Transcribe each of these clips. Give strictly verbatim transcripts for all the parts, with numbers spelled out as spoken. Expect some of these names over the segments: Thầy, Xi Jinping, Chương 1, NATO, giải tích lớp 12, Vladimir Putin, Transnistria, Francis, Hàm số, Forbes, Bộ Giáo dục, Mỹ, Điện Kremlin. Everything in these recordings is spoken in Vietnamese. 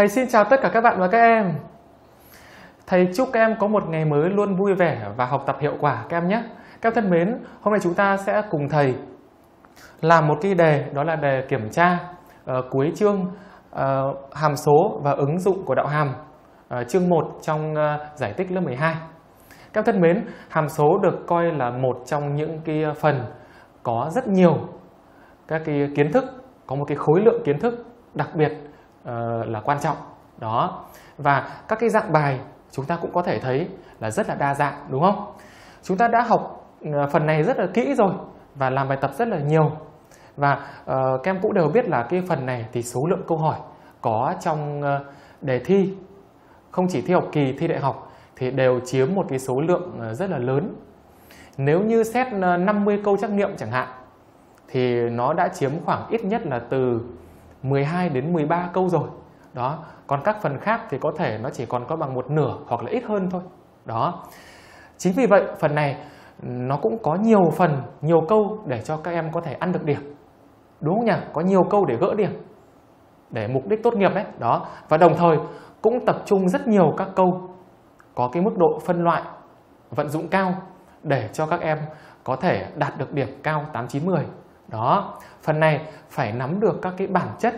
Thầy xin chào tất cả các bạn và các em. Thầy chúc các em có một ngày mới luôn vui vẻ và học tập hiệu quả các em nhé. Các em thân mến, hôm nay chúng ta sẽ cùng thầy làm một cái đề, đó là đề kiểm tra uh, cuối chương uh, hàm số và ứng dụng của đạo hàm, uh, chương một trong uh, giải tích lớp mười hai. Các em thân mến, hàm số được coi là một trong những cái phần có rất nhiều các cái kiến thức, có một cái khối lượng kiến thức đặc biệt là quan trọng đó, và các cái dạng bài chúng ta cũng có thể thấy là rất là đa dạng, đúng không? Chúng ta đã học phần này rất là kỹ rồi và làm bài tập rất là nhiều, và uh, các em cũng đều biết là cái phần này thì số lượng câu hỏi có trong uh, đề thi, không chỉ thi học kỳ, thi đại học thì đều chiếm một cái số lượng uh, rất là lớn. Nếu như xét uh, năm mươi câu trắc nghiệm chẳng hạn thì nó đã chiếm khoảng ít nhất là từ mười hai đến mười ba câu rồi đó, còn các phần khác thì có thể nó chỉ còn có bằng một nửa hoặc là ít hơn thôi đó. Chính vì vậy phần này nó cũng có nhiều phần, nhiều câu để cho các em có thể ăn được điểm, đúng không nhỉ? Có nhiều câu để gỡ điểm để mục đích tốt nghiệp đấy đó, và đồng thời cũng tập trung rất nhiều các câu có cái mức độ phân loại vận dụng cao để cho các em có thể đạt được điểm cao tám, chín, mười. Đó, phần này phải nắm được các cái bản chất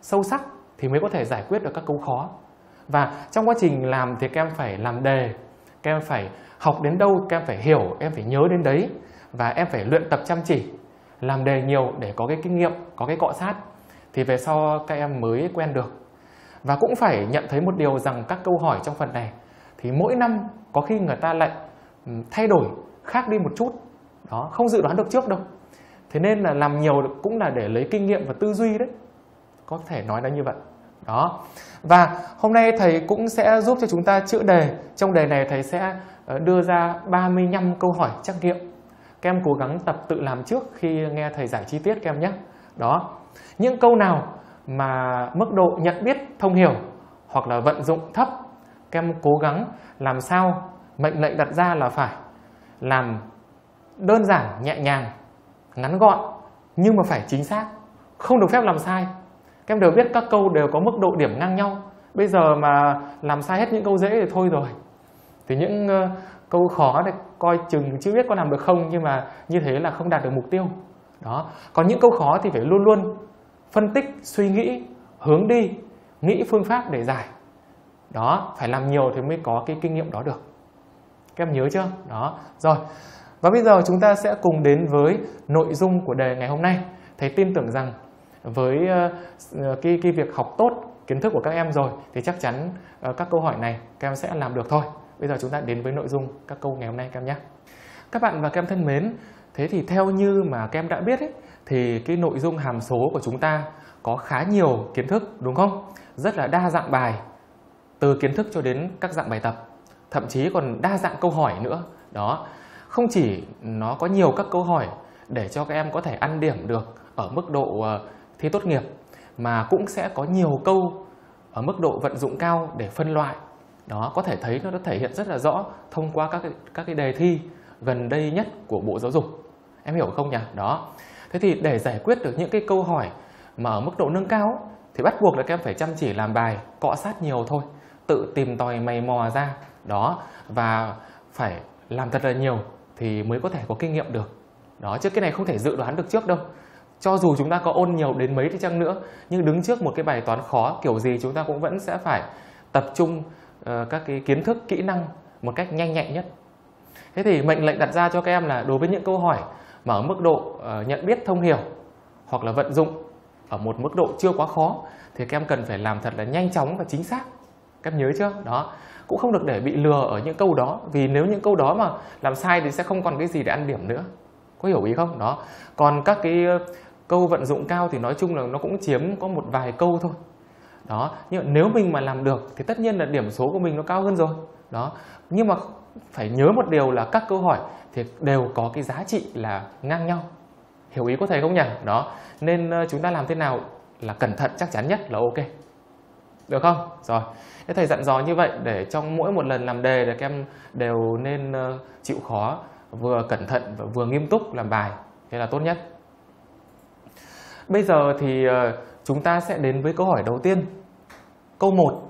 sâu sắc thì mới có thể giải quyết được các câu khó. Và trong quá trình làm thì các em phải làm đề, các em phải học đến đâu, các em phải hiểu, em phải nhớ đến đấy. Và em phải luyện tập chăm chỉ, làm đề nhiều để có cái kinh nghiệm, có cái cọ sát, thì về sau các em mới quen được. Và cũng phải nhận thấy một điều rằng các câu hỏi trong phần này thì mỗi năm có khi người ta lại thay đổi khác đi một chút. Đó, không dự đoán được trước đâu. Thế nên là làm nhiều cũng là để lấy kinh nghiệm và tư duy đấy, có thể nói là như vậy đó. Và hôm nay thầy cũng sẽ giúp cho chúng ta chữa đề. Trong đề này thầy sẽ đưa ra ba mươi lăm câu hỏi trắc nghiệm. Các em cố gắng tập tự làm trước khi nghe thầy giải chi tiết các em nhé. Đó, những câu nào mà mức độ nhận biết, thông hiểu hoặc là vận dụng thấp, các em cố gắng làm sao mệnh lệnh đặt ra là phải làm đơn giản, nhẹ nhàng, ngắn gọn nhưng mà phải chính xác, không được phép làm sai. Các em đều biết các câu đều có mức độ điểm ngang nhau. Bây giờ mà làm sai hết những câu dễ thì thôi rồi. Thì những uh, câu khó thì coi chừng chưa biết có làm được không, nhưng mà như thế là không đạt được mục tiêu. Đó. Còn những câu khó thì phải luôn luôn phân tích, suy nghĩ, hướng đi, nghĩ phương pháp để giải. Đó, phải làm nhiều thì mới có cái kinh nghiệm đó được. Các em nhớ chưa? Đó, rồi. Và bây giờ chúng ta sẽ cùng đến với nội dung của đề ngày hôm nay. Thầy tin tưởng rằng với uh, cái, cái việc học tốt kiến thức của các em rồi thì chắc chắn uh, các câu hỏi này các em sẽ làm được thôi. Bây giờ chúng ta đến với nội dung các câu ngày hôm nay các em nhé. Các bạn và các em thân mến, thế thì theo như mà các em đã biết ấy, thì cái nội dung hàm số của chúng ta có khá nhiều kiến thức, đúng không? Rất là đa dạng bài, từ kiến thức cho đến các dạng bài tập, thậm chí còn đa dạng câu hỏi nữa. Đó. Không chỉ nó có nhiều các câu hỏi để cho các em có thể ăn điểm được ở mức độ thi tốt nghiệp, mà cũng sẽ có nhiều câu ở mức độ vận dụng cao để phân loại. Đó, có thể thấy nó đã thể hiện rất là rõ thông qua các cái, các cái đề thi gần đây nhất của Bộ Giáo dục. Em hiểu không nhỉ? Đó. Thế thì để giải quyết được những cái câu hỏi mà ở mức độ nâng cao thì bắt buộc là các em phải chăm chỉ làm bài, cọ sát nhiều thôi, tự tìm tòi mày mò ra. Đó, và phải làm thật là nhiều thì mới có thể có kinh nghiệm được. Đó, chứ cái này không thể dự đoán được trước đâu. Cho dù chúng ta có ôn nhiều đến mấy đi chăng nữa, nhưng đứng trước một cái bài toán khó kiểu gì chúng ta cũng vẫn sẽ phải tập trung uh, các cái kiến thức, kỹ năng một cách nhanh nhẹn nhất. Thế thì mệnh lệnh đặt ra cho các em là đối với những câu hỏi mà ở mức độ nhận biết thông hiểu hoặc là vận dụng ở một mức độ chưa quá khó thì các em cần phải làm thật là nhanh chóng và chính xác. Các em nhớ chưa? Đó, cũng không được để bị lừa ở những câu đó, vì nếu những câu đó mà làm sai thì sẽ không còn cái gì để ăn điểm nữa. Có hiểu ý không? Đó. Còn các cái câu vận dụng cao thì nói chung là nó cũng chiếm có một vài câu thôi. Đó, nhưng nếu mình mà làm được thì tất nhiên là điểm số của mình nó cao hơn rồi. Đó. Nhưng mà phải nhớ một điều là các câu hỏi thì đều có cái giá trị là ngang nhau. Hiểu ý của thầy không nhỉ? Đó, nên chúng ta làm thế nào là cẩn thận chắc chắn nhất là ok. Được không? Rồi, thế thầy dặn dò như vậy để trong mỗi một lần làm đề thì các em đều nên chịu khó, vừa cẩn thận và vừa nghiêm túc làm bài, thế là tốt nhất. Bây giờ thì chúng ta sẽ đến với câu hỏi đầu tiên. Câu một.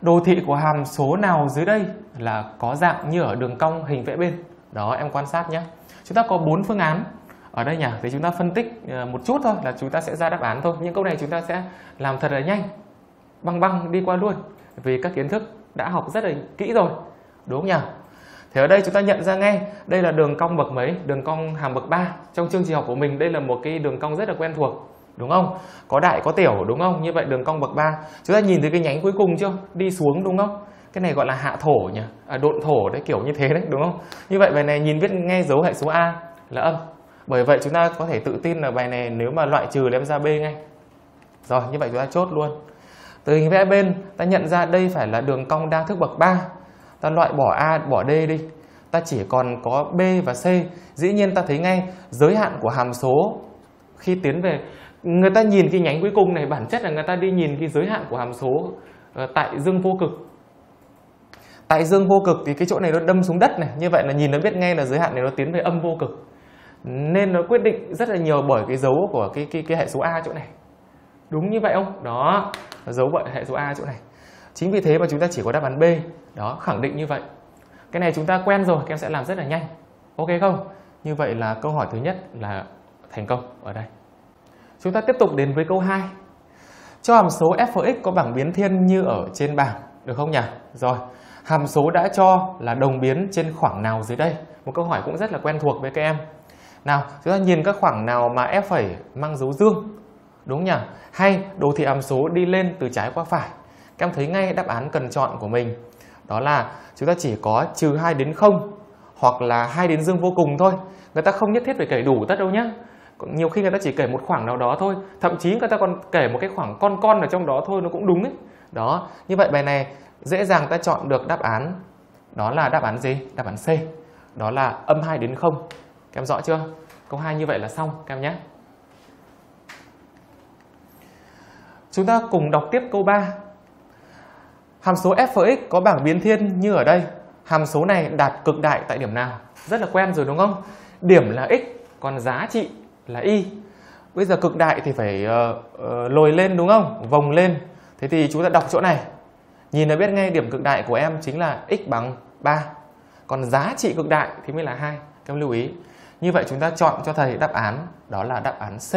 Đồ thị của hàm số nào dưới đây là có dạng như ở đường cong hình vẽ bên? Đó, em quan sát nhé. Chúng ta có bốn phương án ở đây nhỉ, thì chúng ta phân tích một chút thôi là chúng ta sẽ ra đáp án thôi. Những câu này chúng ta sẽ làm thật là nhanh, băng băng đi qua luôn, vì các kiến thức đã học rất là kỹ rồi, đúng không nhỉ? Thế ở đây chúng ta nhận ra ngay, đây là đường cong bậc mấy? Đường cong hàm bậc ba. Trong chương trình học của mình đây là một cái đường cong rất là quen thuộc, đúng không? Có đại có tiểu, đúng không? Như vậy đường cong bậc ba. Chúng ta nhìn thấy cái nhánh cuối cùng chưa? Đi xuống, đúng không? Cái này gọi là hạ thổ nhỉ, à, độn thổ đấy, kiểu như thế đấy, đúng không? Như vậy bài này nhìn viết ngay dấu hệ số A là âm. Bởi vậy chúng ta có thể tự tin là bài này nếu mà loại trừ là em ra B ngay. Rồi, như vậy chúng ta chốt luôn. Từ hình vẽ bên ta nhận ra đây phải là đường cong đa thức bậc ba. Ta loại bỏ A, bỏ D đi. Ta chỉ còn có B và C. Dĩ nhiên ta thấy ngay giới hạn của hàm số khi tiến về. Người ta nhìn cái nhánh cuối cùng này bản chất là người ta đi nhìn cái giới hạn của hàm số tại dương vô cực. Tại dương vô cực thì cái chỗ này nó đâm xuống đất này. Như vậy là nhìn nó biết ngay là giới hạn này nó tiến về âm vô cực. Nên nó quyết định rất là nhiều bởi cái dấu của cái, cái, cái hệ số A chỗ này. Đúng như vậy không? Đó, dấu vậy hệ số A chỗ này. Chính vì thế mà chúng ta chỉ có đáp án B. Đó, khẳng định như vậy. Cái này chúng ta quen rồi, các em sẽ làm rất là nhanh. Ok không? Như vậy là câu hỏi thứ nhất là thành công ở đây. Chúng ta tiếp tục đến với câu hai. Cho hàm số f(x) có bảng biến thiên như ở trên bảng. Được không nhỉ? Rồi, hàm số đã cho là đồng biến trên khoảng nào dưới đây? Một câu hỏi cũng rất là quen thuộc với các em. Nào, chúng ta nhìn các khoảng nào mà f phẩy mang dấu dương, đúng nhỉ? Hay đồ thị hàm số đi lên từ trái qua phải. Các em thấy ngay đáp án cần chọn của mình. Đó là chúng ta chỉ có trừ hai đến không hoặc là hai đến dương vô cùng thôi. Người ta không nhất thiết phải kể đủ tất đâu nhé. Nhiều khi người ta chỉ kể một khoảng nào đó thôi. Thậm chí người ta còn kể một cái khoảng con con ở trong đó thôi, nó cũng đúng ấy. Đó, như vậy bài này dễ dàng ta chọn được đáp án. Đó là đáp án gì? Đáp án C. Đó là âm hai đến không. Các em rõ chưa? Câu hai như vậy là xong các em nhé. Chúng ta cùng đọc tiếp câu ba. Hàm số f(x) có bảng biến thiên như ở đây. Hàm số này đạt cực đại tại điểm nào? Rất là quen rồi đúng không? Điểm là x, còn giá trị là y. Bây giờ cực đại thì phải uh, uh, lồi lên đúng không? Vòng lên. Thế thì chúng ta đọc chỗ này. Nhìn là biết ngay điểm cực đại của em chính là x bằng ba. Còn giá trị cực đại thì mới là hai. Các em lưu ý. Như vậy chúng ta chọn cho thầy đáp án. Đó là đáp án C.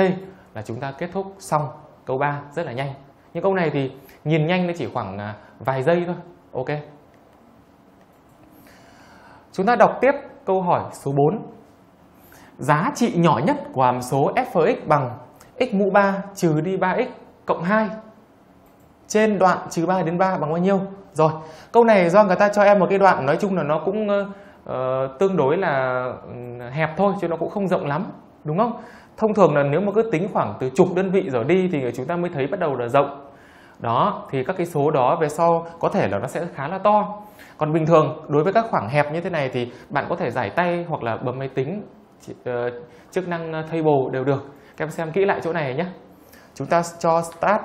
Là chúng ta kết thúc xong câu ba rất là nhanh. Nhưng câu này thì nhìn nhanh nó chỉ khoảng vài giây thôi. Ok. Chúng ta đọc tiếp câu hỏi số bốn. Giá trị nhỏ nhất của hàm số f(x) bằng x mũ ba trừ đi ba x cộng hai trên đoạn trừ ba đến ba bằng bao nhiêu? Rồi. Câu này do người ta cho em một cái đoạn nói chung là nó cũng Uh, tương đối là hẹp thôi chứ nó cũng không rộng lắm, đúng không? Thông thường là nếu mà cứ tính khoảng từ chục đơn vị rồi đi thì chúng ta mới thấy bắt đầu là rộng. Đó, thì các cái số đó về sau có thể là nó sẽ khá là to. Còn bình thường đối với các khoảng hẹp như thế này thì bạn có thể giải tay hoặc là bấm máy tính uh, chức năng table đều được. Các em xem kỹ lại chỗ này nhé. Chúng ta cho start,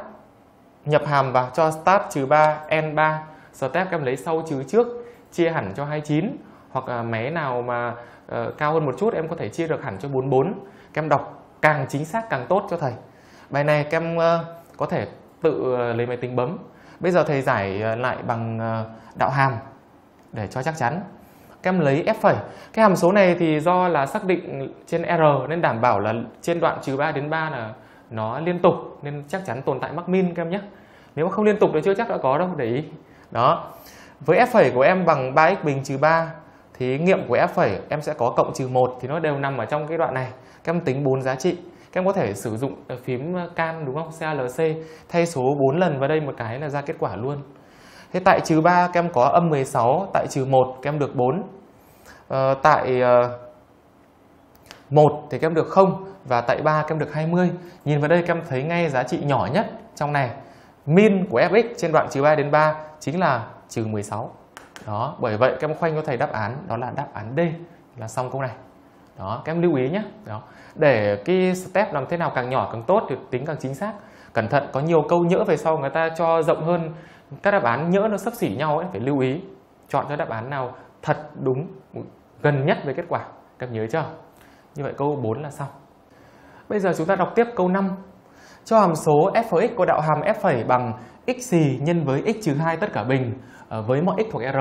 nhập hàm vào, cho start trừ ba, end ba. Step các em lấy sau trừ trước, chia hẳn cho hai mươi chín. Hoặc là máy nào mà uh, cao hơn một chút em có thể chia được hẳn cho bốn mươi bốn. Các em đọc càng chính xác càng tốt cho thầy. Bài này các em uh, có thể tự uh, lấy máy tính bấm. Bây giờ thầy giải uh, lại bằng uh, đạo hàm để cho chắc chắn. Các em lấy f'. Cái hàm số này thì do là xác định trên R nên đảm bảo là trên đoạn trừ ba đến ba là nó liên tục nên chắc chắn tồn tại mắc min các em nhé. Nếu mà không liên tục thì chưa chắc đã có đâu, để ý. Đó. Với f' của em bằng ba x bình trừ ba Thí nghiệm của F', em sẽ có cộng trừ một thì nó đều nằm ở trong cái đoạn này. Các em tính bốn giá trị. Các em có thể sử dụng phím can đúng không? xê a lờ xê thay số bốn lần vào đây một cái là ra kết quả luôn. Thế tại trừ ba các em có âm mười sáu, tại trừ một các em được bốn. Ờ, tại uh, một thì các em được không và tại ba các em được hai mươi. Nhìn vào đây các em thấy ngay giá trị nhỏ nhất trong này. Min của Fx trên đoạn trừ ba đến ba chính là trừ mười sáu. Đó, bởi vậy các em khoanh cho thầy đáp án đó là đáp án D là xong câu này. Đó, các em lưu ý nhé. Đó. Để cái step làm thế nào càng nhỏ càng tốt thì tính càng chính xác. Cẩn thận, có nhiều câu nhỡ về sau người ta cho rộng hơn, các đáp án nhỡ nó xấp xỉ nhau ấy, phải lưu ý. Chọn cho đáp án nào thật đúng gần nhất với kết quả. Các em nhớ chưa? Như vậy câu bốn là xong. Bây giờ chúng ta đọc tiếp câu năm. Cho hàm số f'x của đạo hàm f' bằng x xì nhân với x trừ hai tất cả bình với mọi x thuộc R.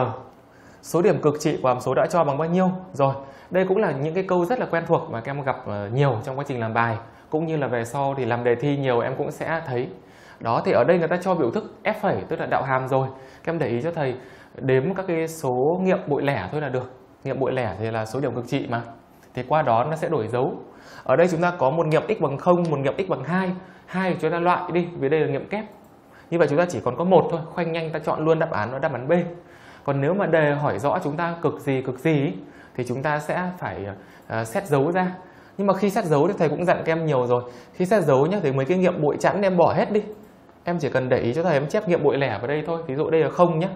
Số điểm cực trị của hàm số đã cho bằng bao nhiêu? Rồi, đây cũng là những cái câu rất là quen thuộc mà các em gặp nhiều trong quá trình làm bài, cũng như là về sau thì làm đề thi nhiều em cũng sẽ thấy. Đó, thì ở đây người ta cho biểu thức f', tức là đạo hàm rồi. Các em để ý cho thầy đếm các cái số nghiệm bội lẻ thôi là được. Nghiệm bội lẻ thì là số điểm cực trị mà. Thì qua đó nó sẽ đổi dấu. Ở đây chúng ta có một nghiệm x bằng không, một nghiệm x bằng hai. Hai chúng ta loại đi, vì đây là nghiệm kép. Như vậy chúng ta chỉ còn có một thôi, khoanh nhanh ta chọn luôn đáp án đó, đáp án B. Còn nếu mà đề hỏi rõ chúng ta cực gì cực gì thì chúng ta sẽ phải uh, xét dấu ra. Nhưng mà khi xét dấu thì thầy cũng dặn các em nhiều rồi. Khi xét dấu nhá thì mấy cái nghiệm bội chẵn em bỏ hết đi. Em chỉ cần để ý cho thầy em chép nghiệm bội lẻ vào đây thôi. Ví dụ đây là không nhá.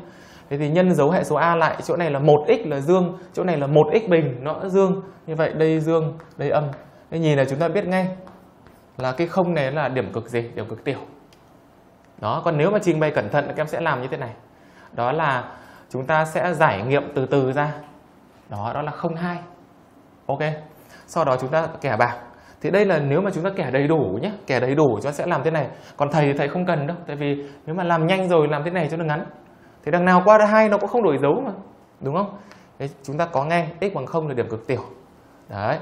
Thế thì nhân dấu hệ số A lại, chỗ này là một x là dương, chỗ này là một x bình nó dương. Như vậy đây dương, đây âm. Thế nhìn là chúng ta biết ngay là cái không này là điểm cực gì, điểm cực tiểu. Đó, còn nếu mà trình bày cẩn thận các em sẽ làm như thế này. Đó là chúng ta sẽ giải nghiệm từ từ ra. Đó, đó là không hai. Ok. Sau đó chúng ta kẻ bạc. Thì đây là nếu mà chúng ta kẻ đầy đủ nhé, kẻ đầy đủ chúng ta sẽ làm thế này. Còn thầy thì thầy không cần đâu, tại vì nếu mà làm nhanh rồi làm thế này cho nó ngắn. Thì đằng nào qua hai nó cũng không đổi dấu mà, đúng không? Đấy, chúng ta có ngay x bằng không là điểm cực tiểu. Đấy.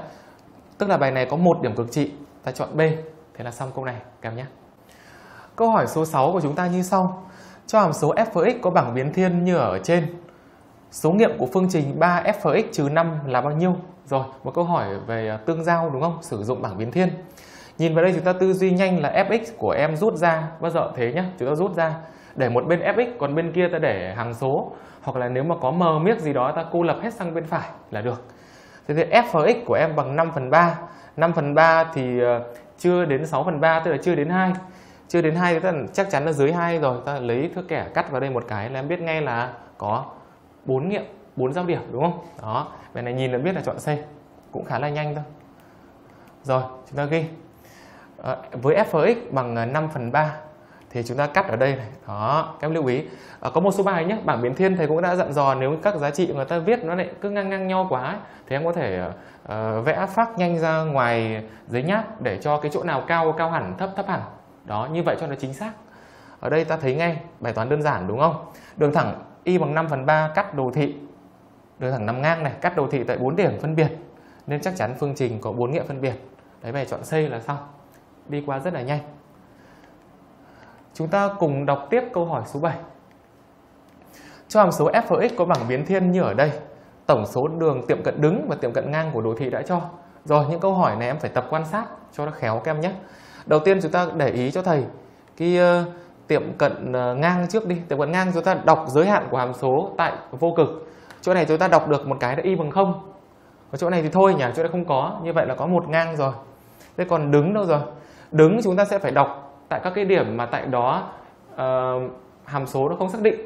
Tức là bài này có một điểm cực trị, ta chọn B. Thế là xong câu này các em nhé. Câu hỏi số sáu của chúng ta như sau. Cho hàm số f'x có bảng biến thiên như ở trên. Số nghiệm của phương trình ba f'x trừ năm là bao nhiêu? Rồi, một câu hỏi về tương giao đúng không? Sử dụng bảng biến thiên. Nhìn vào đây chúng ta tư duy nhanh là fx của em rút ra. Bao giờ thế nhá, chúng ta rút ra. Để một bên fx, còn bên kia ta để hằng số. Hoặc là nếu mà có mờ miếc gì đó ta cô lập hết sang bên phải là được. Thế thì f'x của em bằng năm phần ba. năm phần ba thì chưa đến sáu phần ba, tức là chưa đến hai. Chưa đến hai thì chắc chắn là dưới hai rồi. Ta lấy thước kẻ cắt vào đây một cái là em biết ngay là có bốn nghiệm, bốn giao điểm đúng không? Đó, bài này nhìn là biết là chọn C. Cũng khá là nhanh thôi. Rồi, chúng ta ghi. À, với f'x bằng năm phần ba thì chúng ta cắt ở đây này. Đó, các em lưu ý. À, có một số bài nhé, bảng biến thiên thầy cũng đã dặn dò nếu các giá trị người ta viết nó lại cứ ngang ngang nhau quá ấy, thì em có thể uh, vẽ phác nhanh ra ngoài giấy nháp để cho cái chỗ nào cao cao hẳn, thấp thấp hẳn. Đó, như vậy cho nó chính xác. Ở đây ta thấy ngay bài toán đơn giản đúng không? Đường thẳng y bằng năm phần ba cắt đồ thị. Đường thẳng nằm ngang này, cắt đồ thị tại bốn điểm phân biệt. Nên chắc chắn phương trình có bốn nghiệm phân biệt. Đấy, bài chọn C là xong. Đi qua rất là nhanh. Chúng ta cùng đọc tiếp câu hỏi số bảy. Cho hàm số f'x có bảng biến thiên như ở đây. Tổng số đường tiệm cận đứng và tiệm cận ngang của đồ thị đã cho. Rồi, những câu hỏi này em phải tập quan sát cho nó khéo các em nhé. Đầu tiên chúng ta để ý cho thầy cái uh, tiệm cận uh, ngang trước đi. Tiệm cận ngang chúng ta đọc giới hạn của hàm số tại vô cực. Chỗ này chúng ta đọc được một cái là y bằng không. Còn chỗ này thì thôi nhỉ, chỗ này không có. Như vậy là có một ngang rồi. Thế còn đứng đâu rồi? Đứng chúng ta sẽ phải đọc tại các cái điểm mà tại đó uh, hàm số nó không xác định.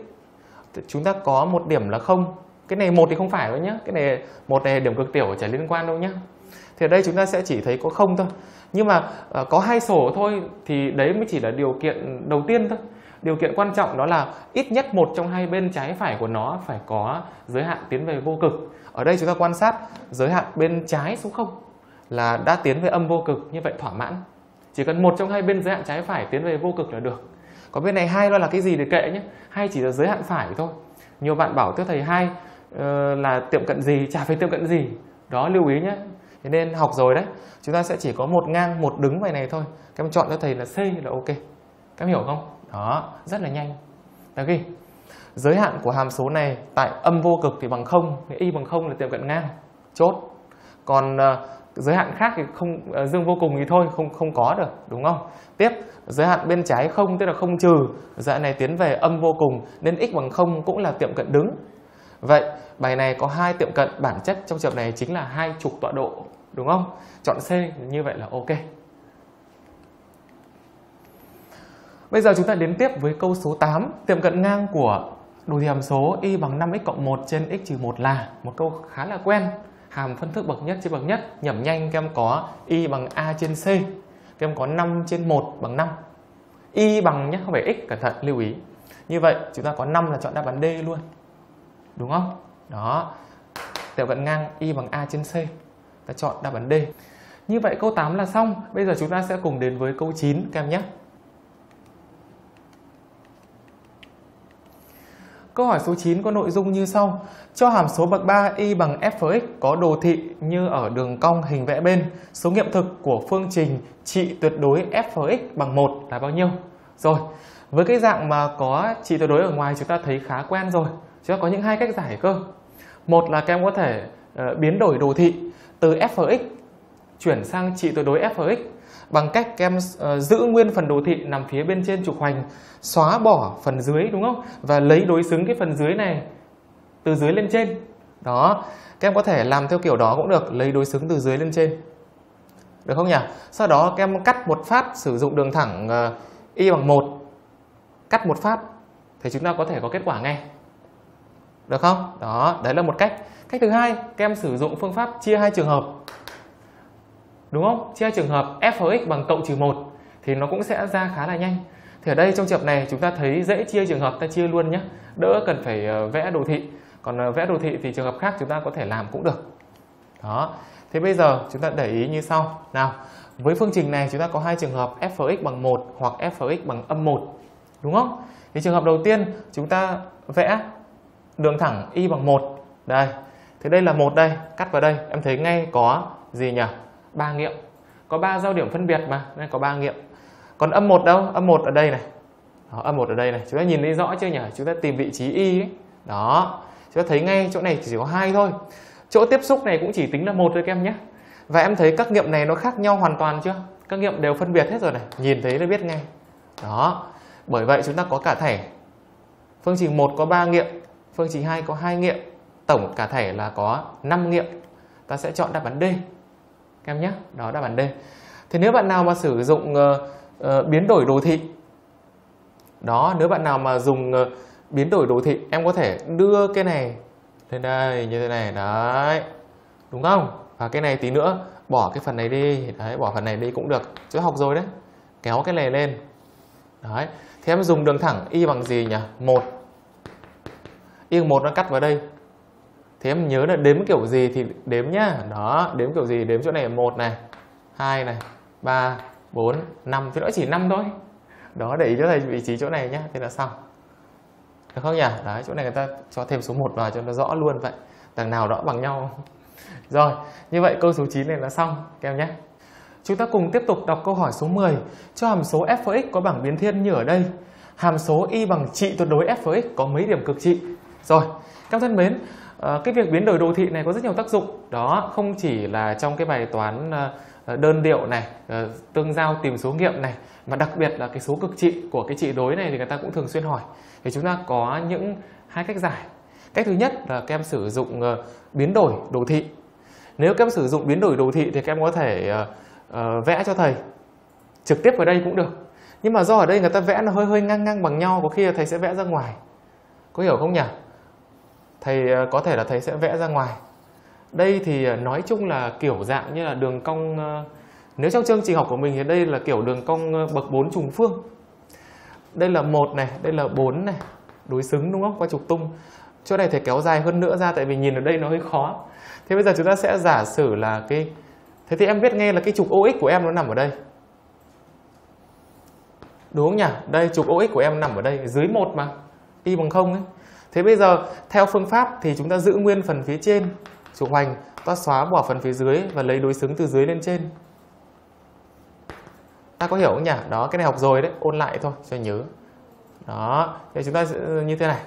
Chúng ta có một điểm là không. Cái này một thì không phải đâu nhé. Cái này một này điểm cực tiểu chả liên quan đâu nhé. Thì ở đây chúng ta sẽ chỉ thấy có không thôi. Nhưng mà uh, có hai sổ thôi thì đấy mới chỉ là điều kiện đầu tiên thôi. Điều kiện quan trọng đó là ít nhất một trong hai bên trái phải của nó phải có giới hạn tiến về vô cực. Ở đây chúng ta quan sát giới hạn bên trái số không là đã tiến về âm vô cực, như vậy thỏa mãn. Chỉ cần một trong hai bên giới hạn trái phải tiến về vô cực là được. Còn bên này hai nó là cái gì thì kệ nhé. Hai chỉ là giới hạn phải thôi. Nhiều bạn bảo thưa thầy hai uh, là tiệm cận gì, chả phải tiệm cận gì. Đó, lưu ý nhé. Thế nên học rồi đấy, chúng ta sẽ chỉ có một ngang, một đứng vậy này thôi. Các em chọn cho thầy là C là ok. Các em hiểu không? Đó, rất là nhanh. Ta ghi. Giới hạn của hàm số này tại âm vô cực thì bằng không, y bằng không là tiệm cận ngang, chốt. Còn uh, giới hạn khác thì không, uh, dương vô cùng thì thôi, không không có được, đúng không? Tiếp, giới hạn bên trái không, tức là không trừ, giới hạn này tiến về âm vô cùng nên x bằng không cũng là tiệm cận đứng. Vậy bài này có hai tiệm cận bản chất trong trường hợp này chính là hai trục tọa độ, đúng không? Chọn C như vậy là ok. Bây giờ chúng ta đến tiếp với câu số tám, tiệm cận ngang của đồ thị hàm số y bằng năm x cộng một trên x trừ một là một câu khá là quen. Hàm phân thức bậc nhất trên bậc nhất, nhẩm nhanh các em có y bằng a trên c, các em có năm trên một bằng năm. Y bằng nhé, không phải x, cẩn thận lưu ý. Như vậy chúng ta có năm là chọn đáp án D luôn, đúng không? Đó, tiệm cận ngang y bằng a trên c, ta chọn đáp án D. Như vậy câu tám là xong. Bây giờ chúng ta sẽ cùng đến với câu chín các em nhé. Câu hỏi số chín có nội dung như sau. Cho hàm số bậc ba y bằng fx có đồ thị như ở đường cong hình vẽ bên. Số nghiệm thực của phương trình trị tuyệt đối fx bằng một là bao nhiêu? Rồi, với cái dạng mà có trị tuyệt đối ở ngoài chúng ta thấy khá quen rồi. Chúng ta có những hai cách giải cơ. Một là các em có thể uh, biến đổi đồ thị từ fx chuyển sang trị tuyệt đối fx bằng cách các em uh, giữ nguyên phần đồ thị nằm phía bên trên trục hoành, xóa bỏ phần dưới, đúng không? Và lấy đối xứng cái phần dưới này từ dưới lên trên. Đó, các em có thể làm theo kiểu đó cũng được, lấy đối xứng từ dưới lên trên, được không nhỉ? Sau đó các em cắt một phát sử dụng đường thẳng uh, y bằng một, cắt một phát thì chúng ta có thể có kết quả ngay, được không? Đó, đấy là một cách. Cách thứ hai, các em sử dụng phương pháp chia hai trường hợp, đúng không? Chia trường hợp fx bằng cộng trừ một thì nó cũng sẽ ra khá là nhanh. Thì ở đây trong trường hợp này chúng ta thấy dễ chia trường hợp, ta chia luôn nhé, đỡ cần phải vẽ đồ thị. Còn vẽ đồ thị thì trường hợp khác chúng ta có thể làm cũng được. Đó. Thế bây giờ chúng ta để ý như sau. Nào, với phương trình này chúng ta có hai trường hợp fx bằng một hoặc fx bằng âm một, đúng không? Thì trường hợp đầu tiên chúng ta vẽ đường thẳng y bằng một. Đây. Thế đây là một đây, cắt vào đây, em thấy ngay có gì nhỉ? ba nghiệm. Có ba giao điểm phân biệt mà, nên có ba nghiệm. Còn âm một đâu? Âm một ở đây này. Đó, âm một ở đây này. Chúng ta nhìn thấy rõ chưa nhỉ? Chúng ta tìm vị trí y ấy. Đó. Chúng ta thấy ngay chỗ này chỉ có hai thôi. Chỗ tiếp xúc này cũng chỉ tính là một thôi các em nhé. Và em thấy các nghiệm này nó khác nhau hoàn toàn chưa? Các nghiệm đều phân biệt hết rồi này, nhìn thấy nó biết ngay. Đó. Bởi vậy chúng ta có cả thẻ. Phương trình một có ba nghiệm, phương trình hai có hai nghiệm, tổng cả thẻ là có năm nghiệm. Ta sẽ chọn đáp án D các em nhé. Đó, đáp án D. Thì nếu bạn nào mà sử dụng uh, uh, biến đổi đồ thị, đó, nếu bạn nào mà dùng uh, biến đổi đồ thị, em có thể đưa cái này lên đây như thế này, đấy, đúng không? Và cái này tí nữa bỏ cái phần này đi, đấy, bỏ phần này đi cũng được, chứ học rồi đấy. Kéo cái này lên, đấy. Thì em dùng đường thẳng y bằng gì nhỉ? Một. Y bằng một nó cắt vào đây. Thế em nhớ là đếm kiểu gì thì đếm nhá. Đó, đếm kiểu gì đếm chỗ này một này, hai này, ba, bốn, năm, thì nó chỉ năm thôi. Đó, để ý cho thầy vị trí chỗ này nhá, thế là xong. Được không nhỉ? Đấy, chỗ này người ta cho thêm số một vào cho nó rõ luôn vậy. Đằng nào đó bằng nhau. Rồi, như vậy câu số chín này là xong các em nhé. Chúng ta cùng tiếp tục đọc câu hỏi số mười. Cho hàm số fx có bảng biến thiên như ở đây. Hàm số y bằng trị tuyệt đối fx có mấy điểm cực trị? Rồi, các em thân mến, cái việc biến đổi đồ thị này có rất nhiều tác dụng. Đó, không chỉ là trong cái bài toán đơn điệu này, tương giao tìm số nghiệm này, mà đặc biệt là cái số cực trị của cái trị đối này thì người ta cũng thường xuyên hỏi. Thì chúng ta có những hai cách giải. Cách thứ nhất là các em sử dụng biến đổi đồ thị. Nếu các em sử dụng biến đổi đồ thị thì các em có thể vẽ cho thầy trực tiếp vào đây cũng được. Nhưng mà do ở đây người ta vẽ nó hơi hơi ngang ngang bằng nhau, có khi là thầy sẽ vẽ ra ngoài. Có hiểu không nhỉ? Thầy có thể là thầy sẽ vẽ ra ngoài. Đây thì nói chung là kiểu dạng như là đường cong. Nếu trong chương trình học của mình thì đây là kiểu đường cong bậc bốn trùng phương. Đây là một này, đây là bốn này, đối xứng đúng không? Qua trục tung. Chỗ này thầy kéo dài hơn nữa ra tại vì nhìn ở đây nó hơi khó. Thế bây giờ chúng ta sẽ giả sử là cái... Thế thì em biết ngay là cái trục ô ích của em nó nằm ở đây, đúng không nhỉ? Đây, trục ô ích của em nằm ở đây, dưới một mà, y bằng không ấy. Thế bây giờ theo phương pháp thì chúng ta giữ nguyên phần phía trên trục hoành, ta xóa bỏ phần phía dưới và lấy đối xứng từ dưới lên trên. Ta có hiểu không nhỉ? Đó, cái này học rồi đấy, ôn lại thôi cho nhớ. Đó, thì chúng ta sẽ như thế này.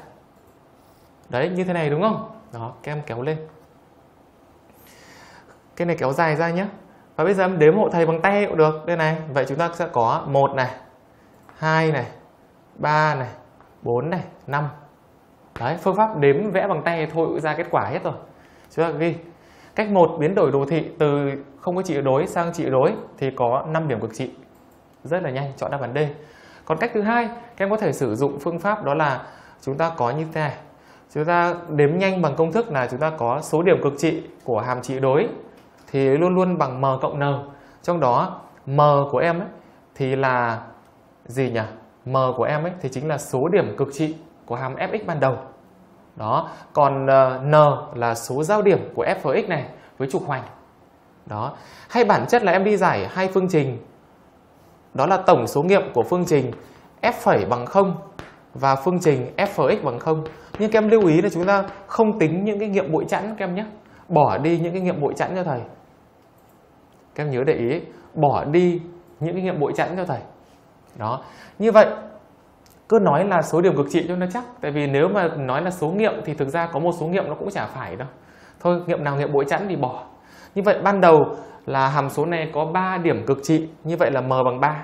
Đấy, như thế này đúng không? Đó, các em kéo lên. Cái này kéo dài ra nhé. Và bây giờ em đếm hộ thầy bằng tay cũng được. Đây này, vậy chúng ta sẽ có một này, hai này, ba này, bốn này, năm. Đấy, phương pháp đếm vẽ bằng tay thôi cũng ra kết quả hết rồi. Chúng ta ghi cách một biến đổi đồ thị từ không có trị đối sang trị đối thì có năm điểm cực trị. Rất là nhanh, chọn đáp án D. Còn cách thứ hai, các em có thể sử dụng phương pháp đó là chúng ta có như thế này. Chúng ta đếm nhanh bằng công thức là chúng ta có số điểm cực trị của hàm trị đối thì luôn luôn bằng m cộng n. Trong đó m của em ấy thì là gì nhỉ? M của em ấy thì chính là số điểm cực trị của hàm fx ban đầu. Đó, còn n là số giao điểm của f fx này với trục hoành. Đó, hay bản chất là em đi giải hai phương trình. Đó là tổng số nghiệm của phương trình f' bằng không và phương trình f'x bằng không. Nhưng các em lưu ý là chúng ta không tính những cái nghiệm bội chẵn các em nhé. Bỏ đi những cái nghiệm bội chẵn cho thầy. Các em nhớ để ý, bỏ đi những cái nghiệm bội chẵn cho thầy. Đó. Như vậy cứ nói là số điểm cực trị cho nó chắc, tại vì nếu mà nói là số nghiệm thì thực ra có một số nghiệm nó cũng chả phải đâu. Thôi, nghiệm nào nghiệm bội chẵn thì bỏ. Như vậy ban đầu là hàm số này có ba điểm cực trị, như vậy là m bằng ba.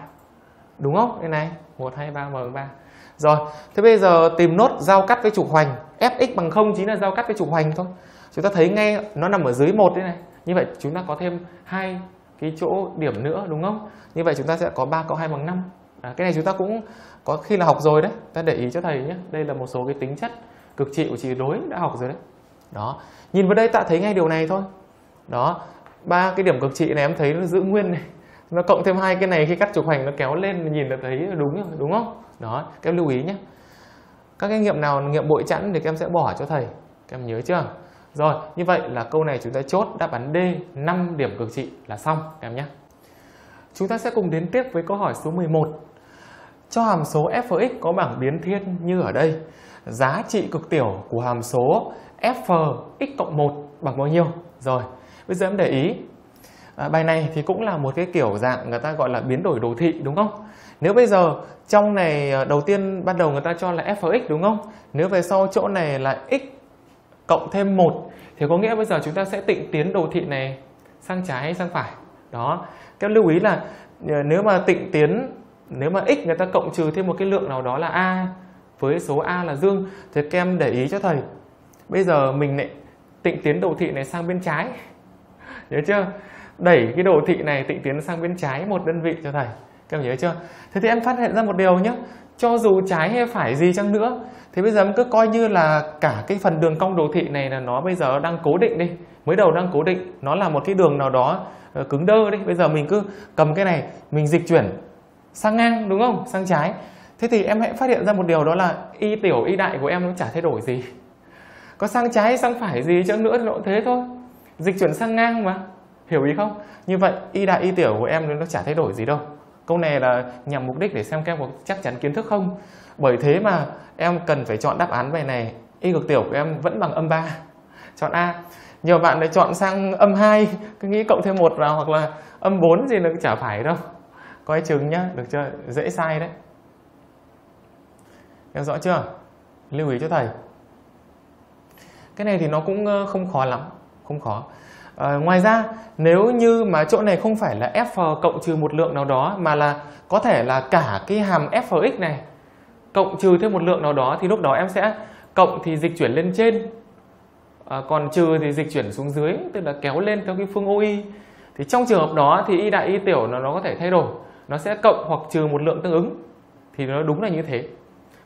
Đúng không? Đây này, một, hai, ba, m bằng ba. Rồi, thế bây giờ tìm nốt giao cắt với trục hoành. Fx bằng không chính là giao cắt với trục hoành thôi. Chúng ta thấy ngay nó nằm ở dưới một đây này. Như vậy chúng ta có thêm hai cái chỗ điểm nữa đúng không? Như vậy chúng ta sẽ có ba cộng hai bằng năm. À, cái này chúng ta cũng có khi là học rồi đấy. Ta để ý cho thầy nhé. Đây là một số cái tính chất cực trị của trị đối đã học rồi đấy. Đó, nhìn vào đây ta thấy ngay điều này thôi. Đó, ba cái điểm cực trị này em thấy nó giữ nguyên này. Nó cộng thêm hai cái này khi cắt trục hoành nó kéo lên nhìn là thấy đúng rồi, đúng không? Đó, các em lưu ý nhé. Các cái nghiệm nào nghiệm bội chẵn thì các em sẽ bỏ cho thầy. Các em nhớ chưa? Rồi, như vậy là câu này chúng ta chốt đáp án D, năm điểm cực trị là xong các em nhé. Chúng ta sẽ cùng đến tiếp với câu hỏi số mười một. Cho hàm số f'x có bảng biến thiên như ở đây, giá trị cực tiểu của hàm số f'x cộng một bằng bao nhiêu? Rồi, bây giờ em để ý. À, bài này thì cũng là một cái kiểu dạng người ta gọi là biến đổi đồ thị đúng không? Nếu bây giờ trong này đầu tiên ban đầu người ta cho là f'x đúng không? Nếu về sau chỗ này là x cộng thêm một thì có nghĩa bây giờ chúng ta sẽ tịnh tiến đồ thị này sang trái hay sang phải. Đó, các em lưu ý là nếu mà tịnh tiến, nếu mà x người ta cộng trừ thêm một cái lượng nào đó là a với số a là dương thì các em để ý cho thầy. Bây giờ mình lại tịnh tiến đồ thị này sang bên trái. Nhớ chưa? Đẩy cái đồ thị này tịnh tiến sang bên trái một đơn vị cho thầy. Các em nhớ chưa? Thế thì em phát hiện ra một điều nhé. Cho dù trái hay phải gì chăng nữa thì bây giờ em cứ coi như là cả cái phần đường cong đồ thị này là nó bây giờ đang cố định đi. Mới đầu đang cố định, nó là một cái đường nào đó cứng đơ đi. Bây giờ mình cứ cầm cái này, mình dịch chuyển sang ngang đúng không? Sang trái. Thế thì em hãy phát hiện ra một điều đó là y tiểu y đại của em nó chả thay đổi gì. Có sang trái hay sang phải gì chăng nữa thì nó cũng thế thôi. Dịch chuyển sang ngang mà. Hiểu ý không? Như vậy y đại y tiểu của em nó chả thay đổi gì đâu. Câu này là nhằm mục đích để xem các em có chắc chắn kiến thức không. Bởi thế mà em cần phải chọn đáp án bài này. Y cực tiểu của em vẫn bằng âm ba. Chọn A. Nhiều bạn lại chọn sang âm hai, cứ nghĩ cộng thêm một vào hoặc là âm bốn gì nó cũng chả phải đâu. Coi chừng nhá, được chưa? Dễ sai đấy. Em rõ chưa? Lưu ý cho thầy. Cái này thì nó cũng không khó lắm, không khó. À, ngoài ra nếu như mà chỗ này không phải là f cộng trừ một lượng nào đó mà là có thể là cả cái hàm f'x này cộng trừ thêm một lượng nào đó thì lúc đó em sẽ cộng thì dịch chuyển lên trên, à, còn trừ thì dịch chuyển xuống dưới, tức là kéo lên theo cái phương ô i. Thì trong trường hợp đó thì y đại y tiểu nó, nó có thể thay đổi, nó sẽ cộng hoặc trừ một lượng tương ứng thì nó đúng là như thế.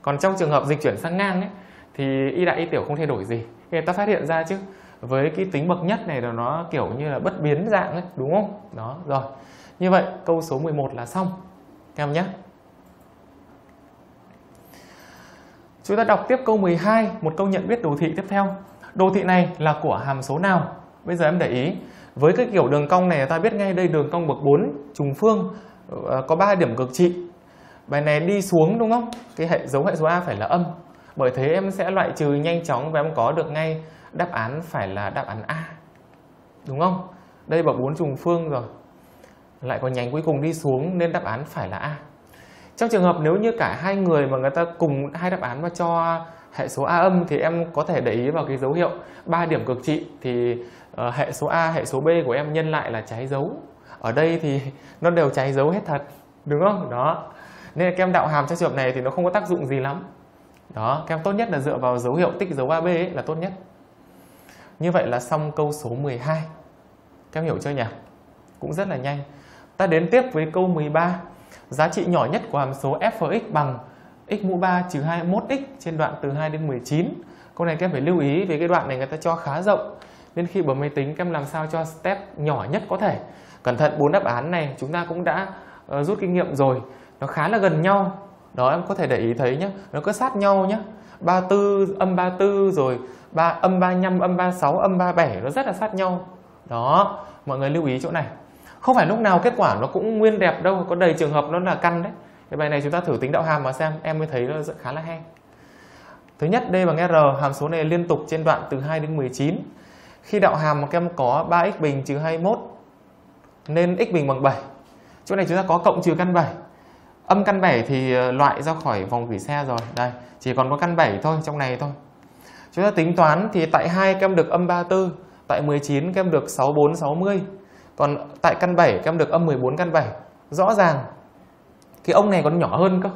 Còn trong trường hợp dịch chuyển sang ngang ấy, thì y đại y tiểu không thay đổi gì. Người ta phát hiện ra chứ. Với cái tính bậc nhất này là nó kiểu như là bất biến dạng ấy, đúng không? Đó, rồi. Như vậy câu số mười một là xong các em nhé. Chúng ta đọc tiếp câu mười hai, một câu nhận biết đồ thị tiếp theo. Đồ thị này là của hàm số nào? Bây giờ em để ý, với cái kiểu đường cong này ta biết ngay đây đường cong bậc bốn trùng phương có ba điểm cực trị. Bài này đi xuống đúng không? Cái hệ dấu hệ số A phải là âm. Bởi thế em sẽ loại trừ nhanh chóng và em có được ngay đáp án phải là đáp án A. Đúng không? Đây bậc bốn trùng phương rồi. Lại có nhánh cuối cùng đi xuống nên đáp án phải là A. Trong trường hợp nếu như cả hai người mà người ta cùng hai đáp án mà cho hệ số A âm thì em có thể để ý vào cái dấu hiệu ba điểm cực trị thì uh, hệ số A, hệ số B của em nhân lại là trái dấu. Ở đây thì nó đều trái dấu hết thật, đúng không? Đó. Nên các em đạo hàm trong trường hợp này thì nó không có tác dụng gì lắm. Đó, các em tốt nhất là dựa vào dấu hiệu tích dấu a bê ấy là tốt nhất. Như vậy là xong câu số mười hai. Các em hiểu chưa nhỉ? Cũng rất là nhanh. Ta đến tiếp với câu mười ba. Giá trị nhỏ nhất của hàm số fx bằng x mũ ba trừ hai mươi mốt x trên đoạn từ hai đến mười chín. Câu này các em phải lưu ý về cái đoạn này người ta cho khá rộng. Nên khi bấm máy tính các em làm sao cho step nhỏ nhất có thể. Cẩn thận, bốn đáp án này chúng ta cũng đã uh, rút kinh nghiệm rồi. Nó khá là gần nhau. Đó, em có thể để ý thấy nhé. Nó cứ sát nhau nhé. ba mươi tư, âm ba mươi tư, rồi ba, âm ba mươi lăm, âm ba mươi sáu, âm ba mươi bảy. Nó rất là sát nhau. Đó, mọi người lưu ý chỗ này. Không phải lúc nào kết quả nó cũng nguyên đẹp đâu. Có đầy trường hợp nó là căn đấy. Cái bài này chúng ta thử tính đạo hàm mà xem. Em mới thấy nó khá là hay. Thứ nhất, D bằng R. Hàm số này liên tục trên đoạn từ hai đến mười chín. Khi đạo hàm mà các em có ba x bình trừ hai mươi mốt. Nên x bình bằng bảy. Chỗ này chúng ta có cộng trừ căn bảy. Âm căn bảy thì loại ra khỏi vòng gửi xe rồi. Đây, chỉ còn có căn bảy thôi, trong này thôi. Chúng ta tính toán thì tại hai các em được âm ba mươi tư, tại mười chín các em được sáu mươi tư, sáu mươi. Còn tại căn bảy các em được âm mười bốn, căn bảy. Rõ ràng cái ông này còn nhỏ hơn cơ.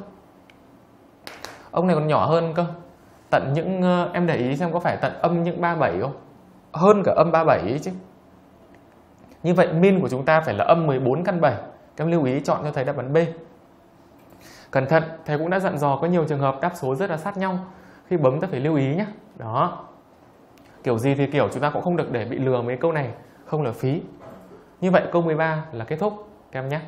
Ông này còn nhỏ hơn cơ. Tận những, em để ý xem có phải tận âm những ba mươi bảy không? Hơn cả âm ba mươi bảy ấy chứ. Như vậy min của chúng ta phải là âm mười bốn, căn bảy. Các em lưu ý chọn cho thầy đáp án B. Cẩn thận, thầy cũng đã dặn dò có nhiều trường hợp đáp số rất là sát nhau. Khi bấm ta phải lưu ý nhé. Đó. Kiểu gì thì kiểu chúng ta cũng không được để bị lừa mấy câu này, không là phí. Như vậy câu mười ba là kết thúc các em nhé.